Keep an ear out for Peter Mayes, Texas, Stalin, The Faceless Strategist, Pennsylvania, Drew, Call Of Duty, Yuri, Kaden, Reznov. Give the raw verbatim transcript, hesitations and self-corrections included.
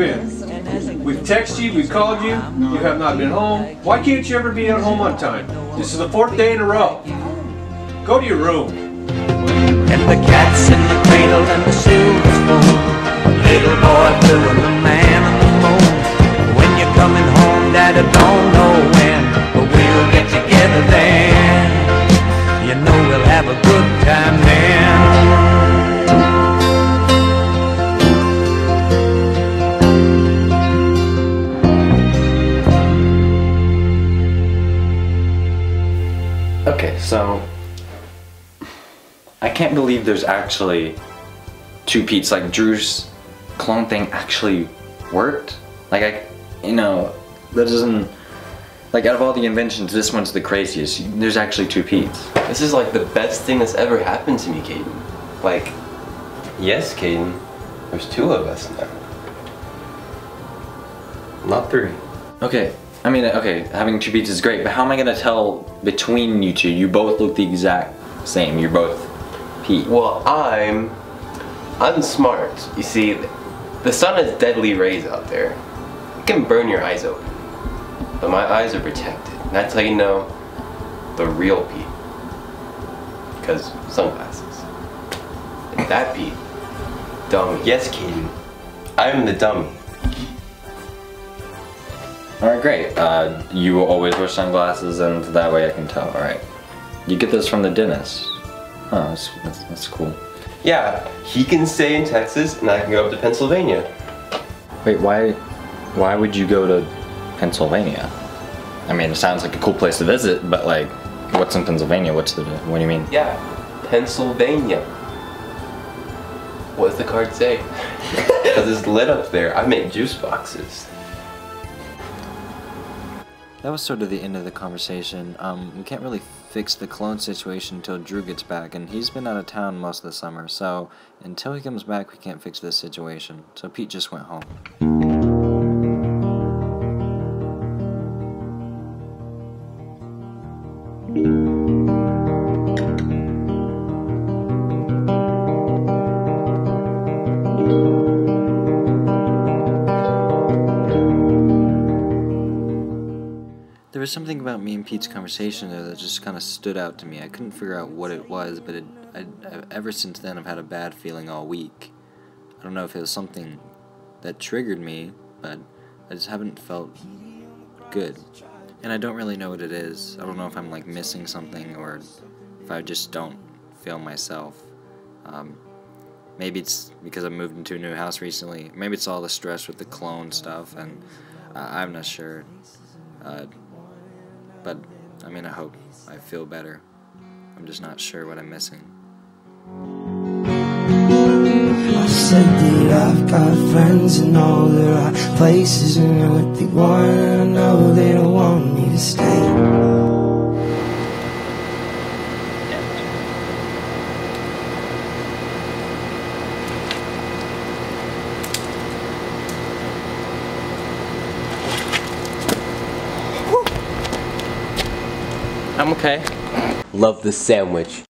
been? We've texted you, we've called you, you have not been home. Why can't you ever be at home on time? This is the fourth day in a row. Go to your room. And the cat's in the cradle and the silver spoon. Little boy blue and the man on the moon. When you're coming home, Dad, I don't know when, but we'll get together then. You know we'll have a good time then. Okay, so I can't believe there's actually two Pete's. Like, Drew's clone thing actually worked. Like, I, you know, that doesn't, like, out of all the inventions, this one's the craziest. There's actually two Pete's. This is like the best thing that's ever happened to me, Kaden. Like, yes, Kaden, there's two of us now. Not three. Okay. I mean, okay, having two Pete's is great, but how am I gonna tell between you two? You both look the exact same. You're both Pete. Well, I'm, I'm smart. You see, the sun has deadly rays out there. It can burn your eyes open, but my eyes are protected. And that's how you know the real Pete, because sunglasses. And that Pete, dummy. Yes, Kaden, I'm the dummy. Alright, great. Uh, you will always wear sunglasses, and that way I can tell. Alright. You get this from the dentist. Huh, that's, that's, that's cool. Yeah, he can stay in Texas, and I can go up to Pennsylvania. Wait, why why would you go to Pennsylvania? I mean, it sounds like a cool place to visit, but like, what's in Pennsylvania? What's the, what do you mean? Yeah, Pennsylvania. What does the card say? Because it's lit up there. I make juice boxes. That was sort of the end of the conversation. Um, we can't really fix the clone situation until Drew gets back, and he's been out of town most of the summer, so until he comes back, we can't fix this situation. So Pete just went home. There was something about me and Pete's conversation there that just kind of stood out to me. I couldn't figure out what it was, but it, I, I, ever since then I've had a bad feeling all week. I don't know if it was something that triggered me, but I just haven't felt good. And I don't really know what it is. I don't know if I'm like missing something or if I just don't feel myself. Um, maybe it's because I moved into a new house recently. Maybe it's all the stress with the clone stuff, and uh, I'm not sure. Uh, But, I mean, I hope I feel better. I'm just not sure what I'm missing. I said that I've got friends in all the right places, and what they want, and I know they don't want me to stay. I'm okay. Love this sandwich.